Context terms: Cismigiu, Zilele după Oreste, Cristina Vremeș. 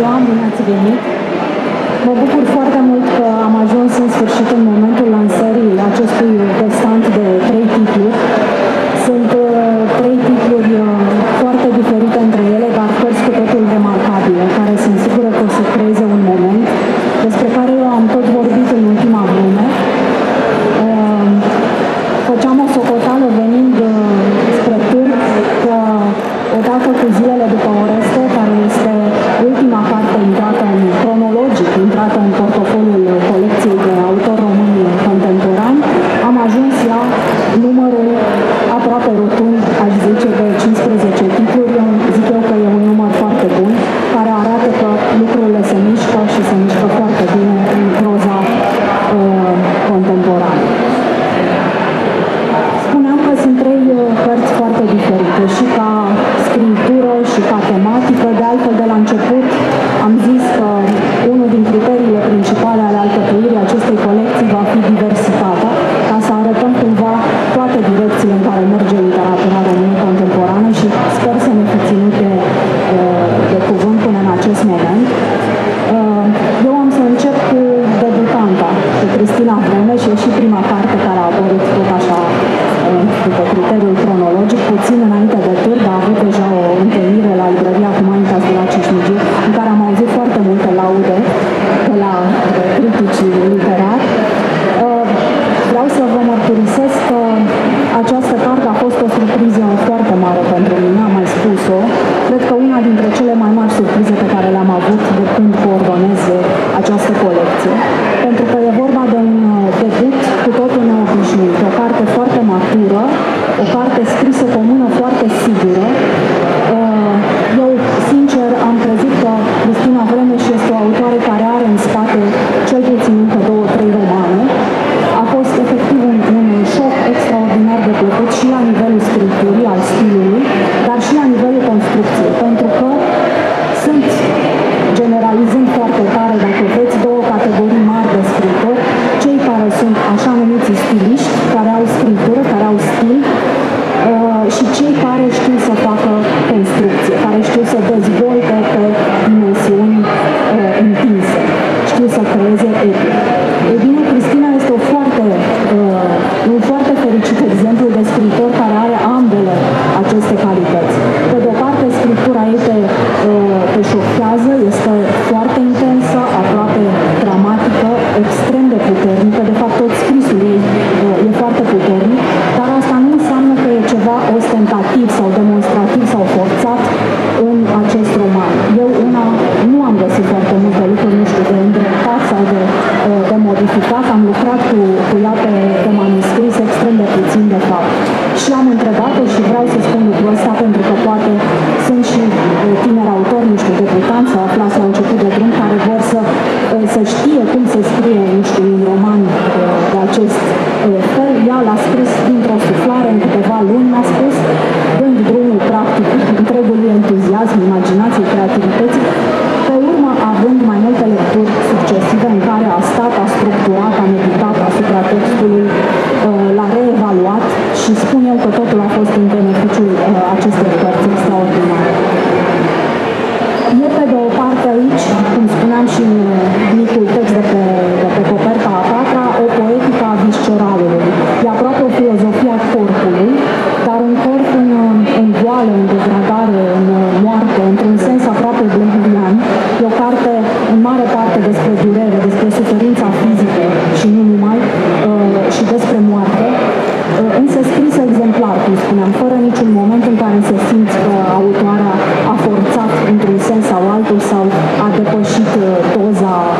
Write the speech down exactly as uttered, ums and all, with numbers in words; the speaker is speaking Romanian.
ziua, bine ați venit! Mă bucur foarte mult că am ajuns în sfârșit în momentul lansării acestui stand de trei titluri. Sunt uh, trei titluri uh, foarte diferite între ele, dar părți cu totul remarcabile, care sunt sigură că o să creeze un moment despre care eu am tot vorbit în ultima vreme. Uh, făceam o socoteală venind uh, spre târg că odată cu zilele după Oreste, care este ultima parte intrată în cronologic, intrată în portofoliul colecției de autori români contemporani, am ajuns la numărul aproape rotund, aș zice, de cincisprezece titluri. Eu zic eu că e un număr foarte bun, care arată că lucrurile se mișcă și se mișcă foarte bine în proza uh, contemporană. Spuneam că sunt trei cărți foarte diferite și ca scriptură și ca tematică. De altfel, de la început am zis că unul din criteriile principale ale alcătuirii acestei colecții va fi diversitatea, ca să arătăm cumva toate direcțiile în care merge literatura română contemporană și sper să ne fi ținut de, de cuvânt până în acest moment. Eu am să încep cu debutanta, cu Cristina Vremeș, și prima carte care a apărut tot așa după criteriul cronologic, puțin înainte de târg, a avut deja o întâlnire la librăria Humanitas de la Cismigiu, în care am auzit foarte multe laude de la criticii literari. Vreau să vă mărturisesc că această carte a fost o surpriză foarte mare pentru mine, am mai spus-o. Cred că una dintre cele mai mari surprize pe care le-am avut de când coordonez această colecție. Pentru că e vorba de un debut cu totul neobișnuit, o carte foarte matură, o carte scrisă cu o mână foarte sigură. Eu, sincer, am crezut că Cristina Vremeș este o autoare care are în spate cel puțin încă două, trei romane. A fost efectiv un, un șoc extraordinar de plăcut și la nivelul scripturii, al stilului, dar și la nivelul construcției, pentru că sunt, generalizând foarte tare, dacă veți, două categorii mari de scriitori: cei care sunt așa numiți stiliști, care au scriptură, care au stil, și cei care știu să facă construcție, care știu să dezvolte pe dimensiuni întinse, știu să creeze epic. E bine, Cristina este o foarte, un foarte fericit exemplu de scriitor care are ambele aceste calități. Pe de o parte, scriptura ei te, te șochează, este foarte intensă, aproape dramatică, extrem de puternică, de fapt tot scrisul ei e foarte puternic, dar asta nu înseamnă că e ceva ostentativ sau demonstrativ sau forțat în acest roman. Eu una nu am găsit foarte multe lucruri, nu știu, de îndreptat sau de, de modificat, am lucrat cu, cu ea pe, pe manuscris extrem de puțin de fapt. Și am întrebat-o și vreau să spun lucrul ăsta pentru că poate sunt și tineri autori, nu știu, debutanți sau aflați la început de drum, care vor să, să știe cum se scrie, nu știu, un roman de acest fel. Ea l-a scris dintr-o suflare în câteva luni, mi-a spus, dând drumul practic întregului entuziasm, imaginației, creativității, pe urmă având mai multe lecturi succesive în care a stat, a structurat, a meditat asupra textului, l-a reevaluat și spun eu că totul a fost în beneficiul acestei cărți extraordinare. E pe de o parte aici, cum spuneam și în micul text de pe, de pe coperta a patra, o poetică a visceralului. E aproape o filozofie a corpului, dar un corp în, în boală, în degradare, în moarte, într-un sens aproape blândurian. E o carte în mare parte despre durere, despre suferința fizică și nu numai, și despre moarte, însă scrisă exemplar, cum spuneam, fără niciun moment în care să simți că autoarea a forțat într-un sens sau altul sau a depășit doza